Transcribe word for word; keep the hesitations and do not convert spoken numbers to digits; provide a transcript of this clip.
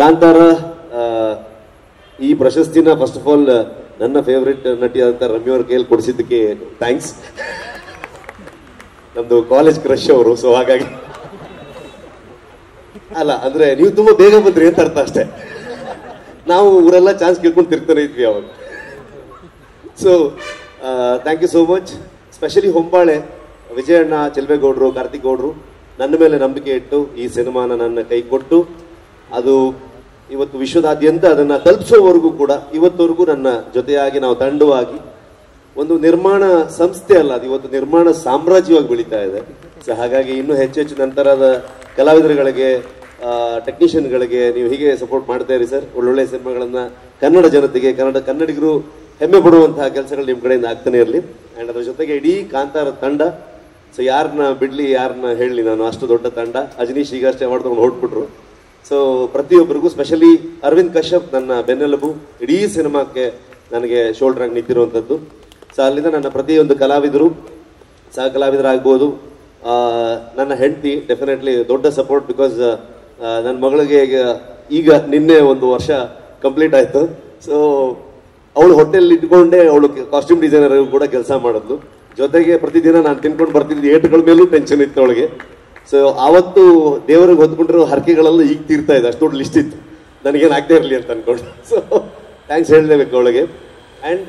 ಕಾಂತಾರ ಈ ಪ್ರಶಸ್ತಿನ first of all ನನ್ನ ಫೇವರಿಟ್ ನಟಿಯಾದಂಥ ರಮ್ಯ ಅವರ ಕೈಯಲ್ಲಿ ಕೊಡಿಸಿದ್ದಕ್ಕೆ ಥ್ಯಾಂಕ್ಸ್. ನಮ್ಮದು ಕಾಲೇಜ್ ಕ್ರಶ್ ಅವರು, ಸೊ ಹಾಗಾಗಿ ಅಲ್ಲ ಅಂದರೆ ನೀವು ತುಂಬ ಬೇಗ ಬಂದ್ರಿ ಅಂತ ಅರ್ಥ ಅಷ್ಟೇ. ನಾವು ಊರೆಲ್ಲ ಚಾನ್ಸ್ ಕೇಳ್ಕೊಂಡು ತಿರ್ತಾನೆ ಇದ್ವಿ ಅವಾಗ. So thank you so much. Specially Hombale Vijayanna, ಚೆಲ್ಬೇಗೌಡರು, ಕಾರ್ತಿಕ್ ಗೌಡರು ನನ್ನ ಮೇಲೆ ನಂಬಿಕೆ ಇಟ್ಟು ಈ ಸಿನಿಮಾನ ನನ್ನ ಕೈ ಕೊಟ್ಟು ಅದು ಇವತ್ತು ವಿಶ್ವದಾದ್ಯಂತ ಅದನ್ನು ತಲುಪಿಸೋವರೆಗೂ ಕೂಡ ಇವತ್ತವರೆಗೂ ನನ್ನ ಜೊತೆಯಾಗಿ ನಾವು ತಂಡವಾಗಿ ಒಂದು ನಿರ್ಮಾಣ ಸಂಸ್ಥೆ ಅಲ್ಲ ಅದು ಇವತ್ತು ನಿರ್ಮಾಣ ಸಾಮ್ರಾಜ್ಯವಾಗಿ ಬೆಳೀತಾ ಇದೆ. ಸೊ ಹಾಗಾಗಿ ಇನ್ನೂ ಹೆಚ್ಚೆಚ್ಚು ನಂತರದ ಕಲಾವಿದರುಗಳಿಗೆ, ಟೆಕ್ನಿಷಿಯನ್ಗಳಿಗೆ ನೀವು ಹೀಗೆ ಸಪೋರ್ಟ್ ಮಾಡ್ತಾ ಇರಿ ಸರ್. ಒಳ್ಳೊಳ್ಳೆ ಸಿನಿಮಾಗಳನ್ನು ಕನ್ನಡ ಜನತೆಗೆ, ಕನ್ನಡ ಕನ್ನಡಿಗರು ಹೆಮ್ಮೆ ಪಡುವಂತಹ ಕೆಲಸಗಳು ನಿಮ್ಮ ಕಡೆಯಿಂದ ಆಗ್ತಾನೆ ಇರಲಿ. ಆ್ಯಂಡ್ ಅದರ ಜೊತೆಗೆ ಇಡೀ ಕಾಂತಾರ ತಂಡ, ಸೊ ಯಾರನ್ನ ಬಿಡಲಿ ಯಾರನ್ನ ಹೇಳಲಿ ನಾನು, ಅಷ್ಟು ದೊಡ್ಡ ತಂಡ. ಅಜನೀಶ್ ಈಗ ಅಷ್ಟೇ ಅವಾರ್ಡ್ ತೊಗೊಂಡು ಹೊರಟ್ಬಿಟ್ರು. ಸೊ ಪ್ರತಿಯೊಬ್ಬರಿಗೂ, ಸ್ಪೆಷಲಿ ಅರವಿಂದ್ ಕಶ್ಯಪ್ ನನ್ನ ಬೆನ್ನೆಲುಬು, ಇಡೀ ಸಿನಿಮಾಕ್ಕೆ ನನಗೆ ಶೋಲ್ಡ್ರ್ ಆಗಿ ನಿಂತಿರುವಂಥದ್ದು. ಸೊ ಅಲ್ಲಿಂದ ನನ್ನ ಪ್ರತಿಯೊಂದು ಕಲಾವಿದರು, ಸಹ ಕಲಾವಿದರಾಗ್ಬೋದು, ನನ್ನ ಹೆಂಡತಿ ಡೆಫಿನೆಟ್ಲಿ ದೊಡ್ಡ ಸಪೋರ್ಟ್. ಬಿಕಾಸ್ ನನ್ನ ಮಗಳಿಗೆ ಈಗ ನಿನ್ನೆ ಒಂದು ವರ್ಷ ಕಂಪ್ಲೀಟ್ ಆಯಿತು. ಸೊ ಅವಳು ಹೋಟೆಲ್ ಇಟ್ಕೊಂಡೆ, ಅವಳು ಕಾಸ್ಟ್ಯೂಮ್ ಡಿಸೈನರ್ ಕೂಡ ಕೆಲಸ ಮಾಡೋದು. ಜೊತೆಗೆ ಪ್ರತಿದಿನ ನಾನು ತಿನ್ಕೊಂಡು ಬರ್ತಿದ್ದು ಏಟುಗಳ ಮೇಲೂ ಟೆನ್ಷನ್ ಇತ್ತು ಅವಳಿಗೆ. ಸೊ ಆವತ್ತು ದೇವರಿಗೆ ಹೊತ್ಕೊಂಡಿರೋ ಹರಕೆಗಳೆಲ್ಲ ಈಗ ತೀರ್ತಾ ಇದೆ, ಅಷ್ಟೊಂದು ಲಿಸ್ಟ್ ಇತ್ತು. ನನಗೇನು ಆಗ್ತಾ ಇರಲಿ ಅಂತ ಅಂದ್ಕೊಂಡು ಸೊ ಥ್ಯಾಂಕ್ಸ್ ಹೇಳಲೇಬೇಕು ಅವಳಿಗೆ. ಆ್ಯಂಡ್